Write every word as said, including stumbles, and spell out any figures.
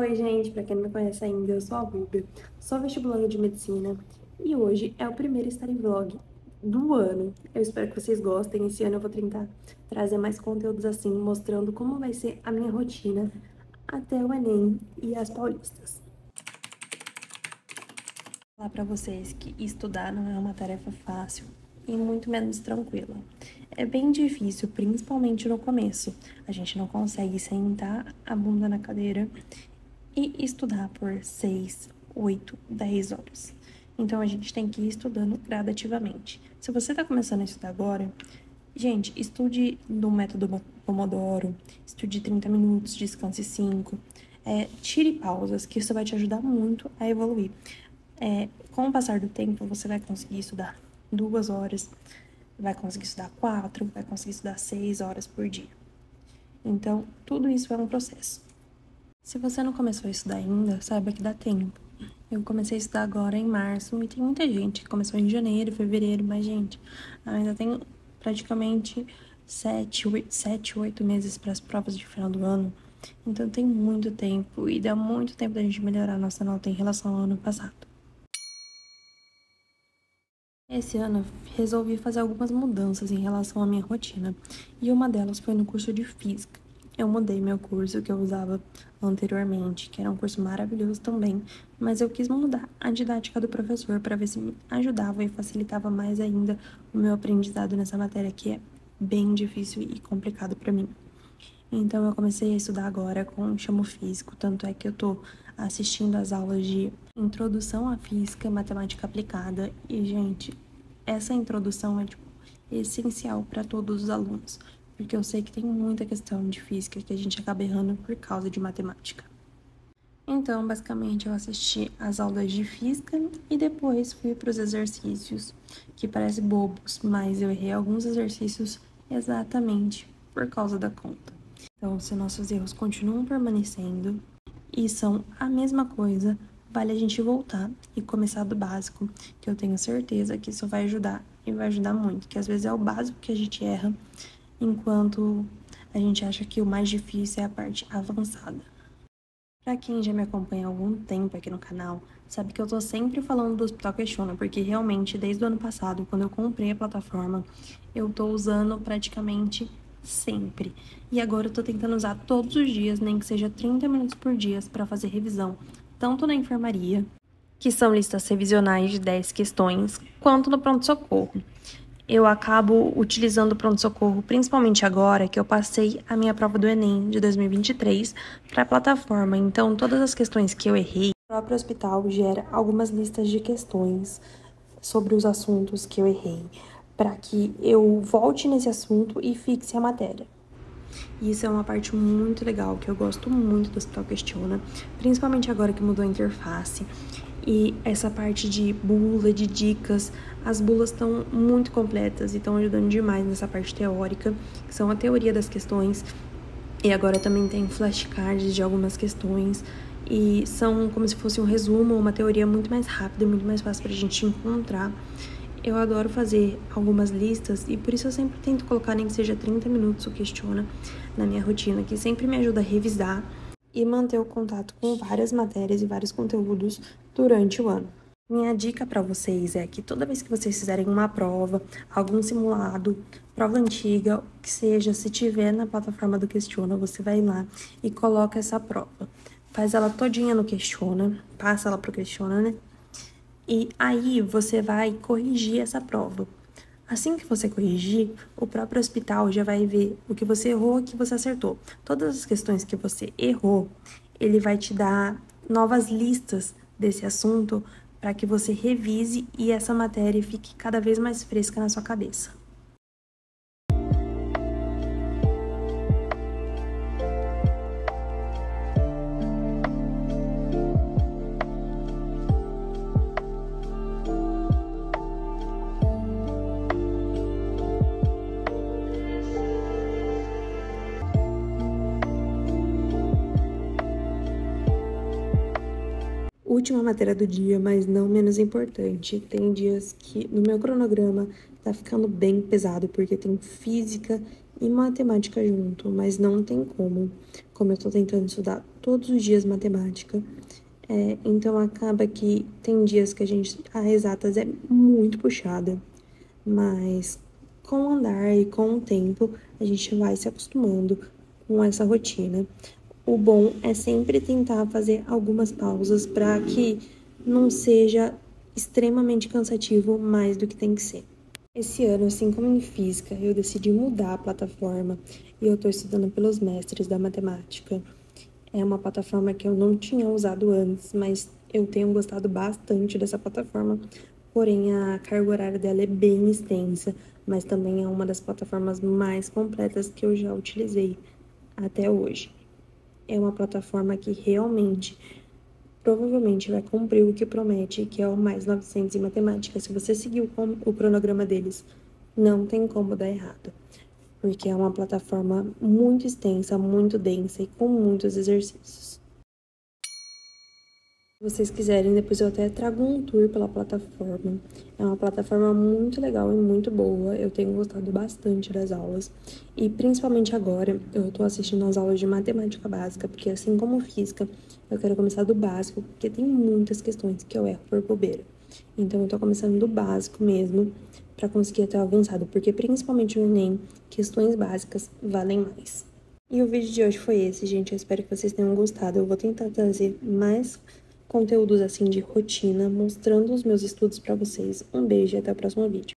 Oi, gente, para quem não me conhece ainda, eu sou a Rúbia, sou vestibulando de medicina e hoje é o primeiro Story Vlog do ano. Eu espero que vocês gostem. Esse ano eu vou tentar trazer mais conteúdos assim, mostrando como vai ser a minha rotina até o Enem e as Paulistas. Vou falar para vocês que estudar não é uma tarefa fácil e muito menos tranquila. É bem difícil, principalmente no começo. A gente não consegue sentar a bunda na cadeira e estudar por seis, oito, dez horas. Então, a gente tem que ir estudando gradativamente. Se você está começando a estudar agora, gente, estude no método Pomodoro, estude trinta minutos, descanse cinco. É, tire pausas, que isso vai te ajudar muito a evoluir. É, com o passar do tempo, você vai conseguir estudar duas horas, vai conseguir estudar quatro, vai conseguir estudar seis horas por dia. Então, tudo isso é um processo. Se você não começou a estudar ainda, saiba que dá tempo. Eu comecei a estudar agora em março e tem muita gente que começou em janeiro, fevereiro, mas, gente, ainda tem praticamente sete, oito, sete, oito meses para as provas de final do ano. Então, tem muito tempo e dá muito tempo da gente melhorar a nossa nota em relação ao ano passado. Esse ano, resolvi fazer algumas mudanças em relação à minha rotina e uma delas foi no curso de Física. Eu mudei meu curso que eu usava anteriormente, que era um curso maravilhoso também, mas eu quis mudar a didática do professor para ver se me ajudava e facilitava mais ainda o meu aprendizado nessa matéria, que é bem difícil e complicado para mim. Então, eu comecei a estudar agora com Chama o Físico, tanto é que eu tô assistindo às aulas de Introdução à Física e Matemática Aplicada. E, gente, essa introdução é, tipo, essencial para todos os alunos, porque eu sei que tem muita questão de física que a gente acaba errando por causa de matemática. Então, basicamente, eu assisti às aulas de física e depois fui para os exercícios, que parecem bobos, mas eu errei alguns exercícios exatamente por causa da conta. Então, se nossos erros continuam permanecendo e são a mesma coisa, vale a gente voltar e começar do básico, que eu tenho certeza que isso vai ajudar e vai ajudar muito, que às vezes é o básico que a gente erra, enquanto a gente acha que o mais difícil é a parte avançada. Pra quem já me acompanha há algum tempo aqui no canal, sabe que eu tô sempre falando do Hospital Questiona, porque realmente, desde o ano passado, quando eu comprei a plataforma, eu tô usando praticamente sempre. E agora eu tô tentando usar todos os dias, nem que seja trinta minutos por dia, pra fazer revisão, tanto na enfermaria, que são listas revisionais de dez questões, quanto no pronto-socorro. Eu acabo utilizando o pronto-socorro, principalmente agora que eu passei a minha prova do Enem de dois mil e vinte e três para a plataforma. Então, todas as questões que eu errei, o próprio hospital gera algumas listas de questões sobre os assuntos que eu errei, para que eu volte nesse assunto e fixe a matéria. E isso é uma parte muito legal, que eu gosto muito do Hospital Questiona, principalmente agora que mudou a interface. E essa parte de bula, de dicas, as bulas estão muito completas e estão ajudando demais nessa parte teórica, que são a teoria das questões. E agora também tem flashcards de algumas questões e são como se fosse um resumo, uma teoria muito mais rápida, muito mais fácil pra gente encontrar. Eu adoro fazer algumas listas e por isso eu sempre tento colocar, nem que seja trinta minutos o Questiona na minha rotina, que sempre me ajuda a revisar e manter o contato com várias matérias e vários conteúdos durante o ano. Minha dica para vocês é que toda vez que vocês fizerem uma prova, algum simulado, prova antiga, o que seja, se tiver na plataforma do Questiona, você vai lá e coloca essa prova. Faz ela todinha no Questiona, passa ela pro Questiona, né? E aí você vai corrigir essa prova. Assim que você corrigir, o próprio hospital já vai ver o que você errou e o que você acertou. Todas as questões que você errou, ele vai te dar novas listas desse assunto para que você revise e essa matéria fique cada vez mais fresca na sua cabeça. Última matéria do dia, mas não menos importante. Tem dias que no meu cronograma tá ficando bem pesado, porque tem física e matemática junto, mas não tem como. Como eu tô tentando estudar todos os dias matemática, é, então acaba que tem dias que a gente, a exatas é muito puxada, mas com o andar e com o tempo a gente vai se acostumando com essa rotina. O bom é sempre tentar fazer algumas pausas para que não seja extremamente cansativo mais do que tem que ser. Esse ano, assim como em física, eu decidi mudar a plataforma e eu estou estudando pelos Mestres da Matemática. É uma plataforma que eu não tinha usado antes, mas eu tenho gostado bastante dessa plataforma, porém a carga horária dela é bem extensa, mas também é uma das plataformas mais completas que eu já utilizei até hoje. É uma plataforma que realmente, provavelmente vai cumprir o que promete, que é o mais novecentos em matemática. Se você seguir o cronograma deles, não tem como dar errado, porque é uma plataforma muito extensa, muito densa e com muitos exercícios. Se vocês quiserem, depois eu até trago um tour pela plataforma. É uma plataforma muito legal e muito boa, eu tenho gostado bastante das aulas. E principalmente agora, eu tô assistindo as aulas de matemática básica, porque assim como física, eu quero começar do básico, porque tem muitas questões que eu erro por bobeira. Então eu tô começando do básico mesmo, pra conseguir até o avançado, porque principalmente no Enem, questões básicas valem mais. E o vídeo de hoje foi esse, gente, eu espero que vocês tenham gostado. Eu vou tentar trazer mais conteúdos assim de rotina, mostrando os meus estudos para vocês. Um beijo e até o próximo vídeo.